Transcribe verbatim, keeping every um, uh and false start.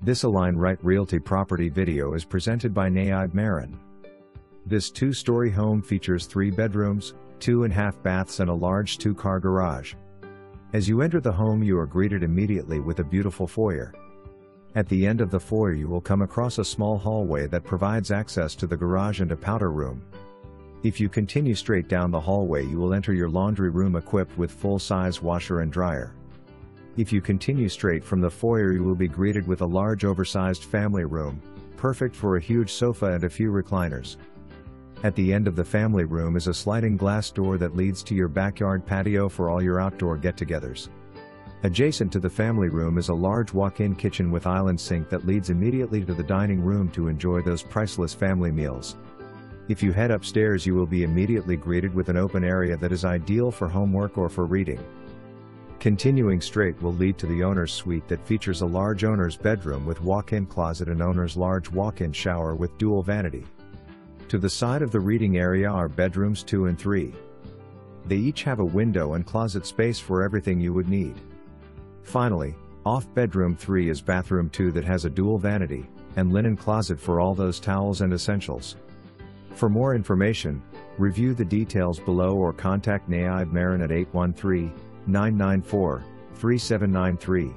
This Align Right Realty property video is presented by Nayibe Marin. This two-story home features three bedrooms, two and a half baths and a large two-car garage. As you enter the home you are greeted immediately with a beautiful foyer. At the end of the foyer you will come across a small hallway that provides access to the garage and a powder room. If you continue straight down the hallway you will enter your laundry room equipped with full-size washer and dryer. If you continue straight from the foyer you will be greeted with a large oversized family room, perfect for a huge sofa and a few recliners. At the end of the family room is a sliding glass door that leads to your backyard patio for all your outdoor get-togethers. Adjacent to the family room is a large walk-in kitchen with island sink that leads immediately to the dining room to enjoy those priceless family meals. If you head upstairs you will be immediately greeted with an open area that is ideal for homework or for reading. Continuing straight will lead to the owner's suite that features a large owner's bedroom with walk-in closet and owner's large walk-in shower with dual vanity. To the side of the reading area are bedrooms two and three. They each have a window and closet space for everything you would need. Finally, off bedroom three is bathroom two that has a dual vanity and linen closet for all those towels and essentials. For more information, review the details below or contact Nayibe Marin at eight one three, nine nine four, three seven nine three.